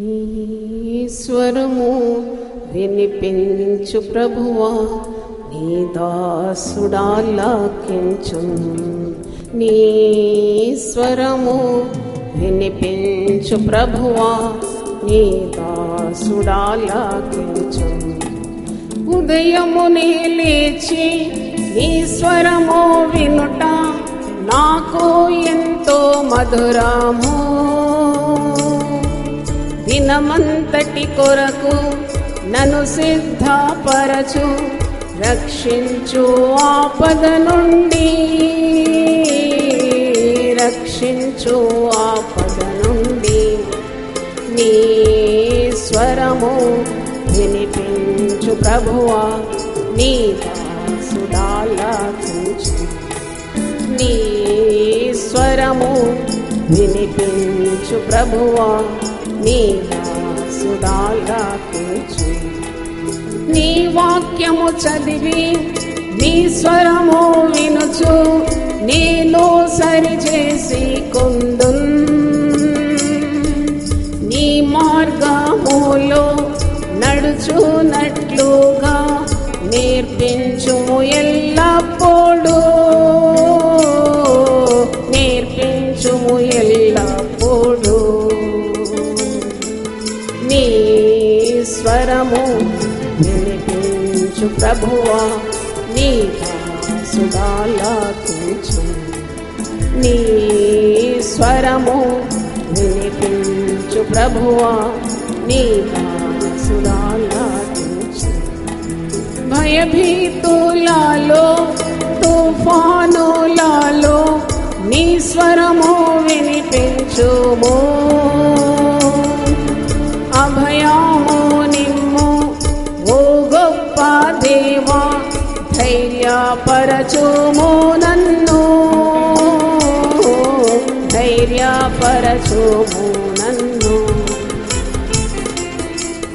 నీ స్వరము వినిపించు ప్రభువా, నీ దాసుడాలకించుము. నీ స్వరము వినిపించు ప్రభువా, నీ దాసుడాలకించుము. ఉదయమునే లేచి నీ స్వరము వినుట నాకు ఎంతో మధురము. దినమంతటి కొరకు నన్ను సిద్ధపరచు, రక్షించు ఆపద నుండి, రక్షించు ఆపద నుండి. నీ స్వరము వినిపించు ప్రభువా, నీ దాసుడాలకించుము. నీ స్వరము వినిపించు ప్రభువా, నీ దాసుడాలకించుము. నీ వాక్యము చదివి నీ స్వరము వినుచు నేను సరిచేసి కొందున్. నీ మార్గములో నడుచునట్లుగా నేర్పించుము ఎల్లప్పుడూ, నేర్పించుము ఎల్లప్పుడూ. నీ స్వరము వినిపించు ప్రభువా, నీ దాసుడాలకించుము. నీ స్వరము వినిపించు ప్రభువా, నీ దాసుడాలకించుము. భయభీతులలో తుఫానులలో నీ స్వరము వినిపించుము. అభయము నిమ్ము ఓ గొప్ప దేవా, ధైర్యపరచుము నన్ను, ధైర్యపరచుము నన్ను.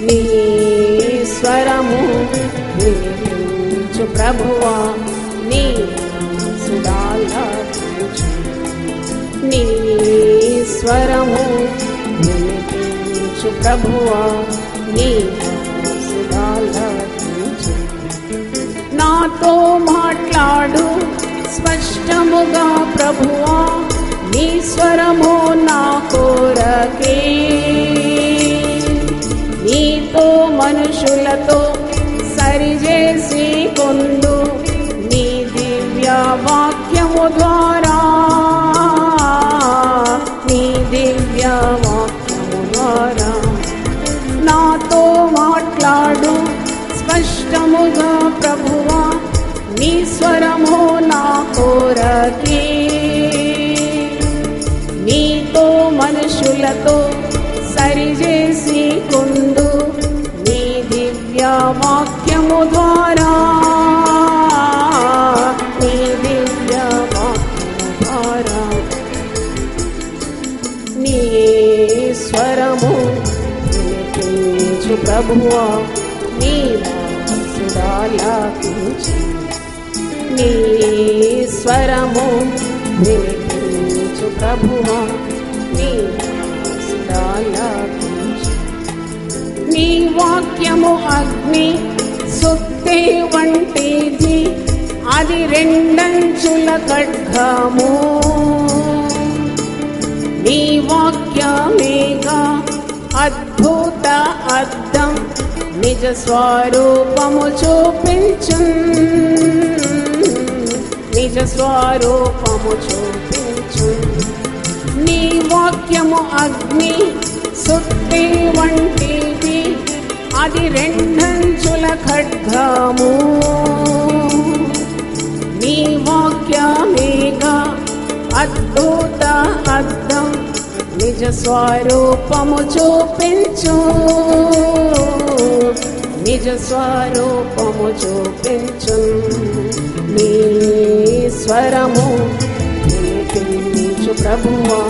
నీ స్వరము వినిపించు ప్రభువా, నీ దాసుడాలకించుము. నీ స్వరము వినిపించు ప్రభువా, నీ దాసుడాలకించుము. నాతో మాట్లాడు స్పష్టముగా ప్రభువా, నీ స్వరము నా కోరకే. నీతో మనుషులతో సరిచేసి కొందు, నీ దివ్య వాక్యము ద్వారా, నీ దివ్య వాక్యము ద్వారా. నాతో మాట్లాడు స్పష్టముగా ప్రభువా, నీ స్వరము నా కోరకే. నీతో మనుషులతో సరిచేసి కొందు, నీ దివ్య వాక్యము ద్వారా, నీ దివ్య వాక్యము ద్వారా. నీ స్వరము వినిపించు ప్రభువా, నీ దాసుడాలకించుము. నీ స్వరము వినిపించు ప్రభువా, నీ దాసుడాలకించుము. నీ వాక్యము అగ్ని సుత్తి వంటిది, అది రెండంచుల ఖడ్గము. నీ వాక్యమేగా అద్భుత అర్థం, నిజ స్వరూపము చూపించు, నిజ స్వరూపము చూపించు. నీ వాక్యము అగ్ని సుత్తి వంటిది, అది రెండంచుల ఖడ్గము. నీ వాక్యమేగా అద్భుత అర్థం, నిజ స్వరూపము చూపించు, నిజ స్వరూపము చూపించు. నీ స్వరము వినిపించు ప్రభువా,